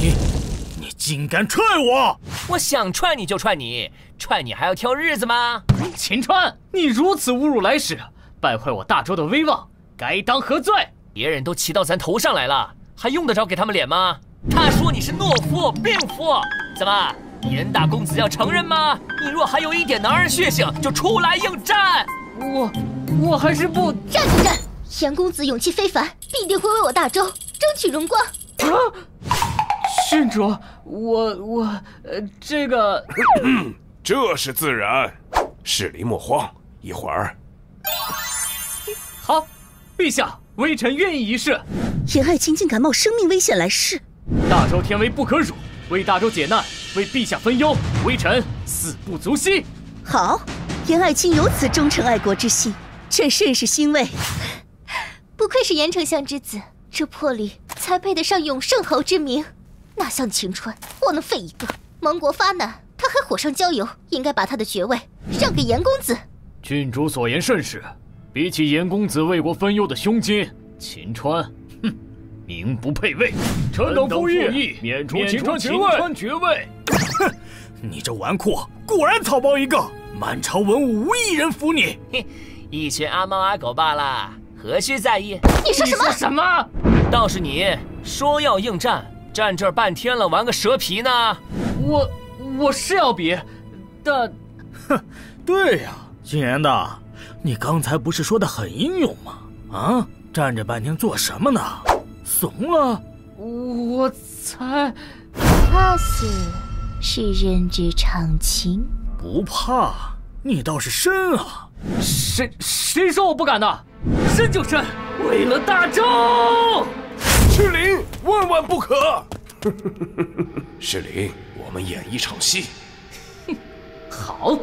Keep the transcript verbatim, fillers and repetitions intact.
你，你竟敢踹我！我想踹你就踹你，踹你还要挑日子吗？秦川，你如此侮辱来使，败坏我大周的威望，该当何罪？别人都骑到咱头上来了，还用得着给他们脸吗？他说你是懦夫、病夫，怎么？ 严大公子要承认吗？你若还有一点男儿血性，就出来应战。我，我还是不站就站。严公子勇气非凡，必定会为我大周争取荣光。啊！郡主，我我呃，这个，这是自然。市里莫慌，一会儿。好，陛下，微臣愿意一试。严爱卿竟敢冒生命危险来试，大周天威不可辱。 为大周解难，为陛下分忧，微臣死不足惜。好，严爱卿有此忠诚爱国之心，朕甚是欣慰。不愧是严丞相之子，这魄力才配得上永圣侯之名。哪像秦川，窝囊废一个。盟国发难，他还火上浇油，应该把他的爵位让给严公子。郡主所言甚是，比起严公子为国分忧的胸襟，秦川，哼。 名不配位，臣等附议，免除秦川爵位。哼，你这纨绔果然草包一个，满朝文武无一人服你。嘿，一群阿猫阿狗罢了，何须在意？你说什么？什么？倒是你说要应战，站这儿半天了，玩个蛇皮呢？我我是要比，但，哼，对呀，君言的，你刚才不是说的很英勇吗？啊，站着半天做什么呢？ 怂了，我才怕死是人之常情。不怕，你倒是伸啊！谁谁说我不敢的？伸就伸，为了大周。世林，万万不可！世林，我们演一场戏。哼，好。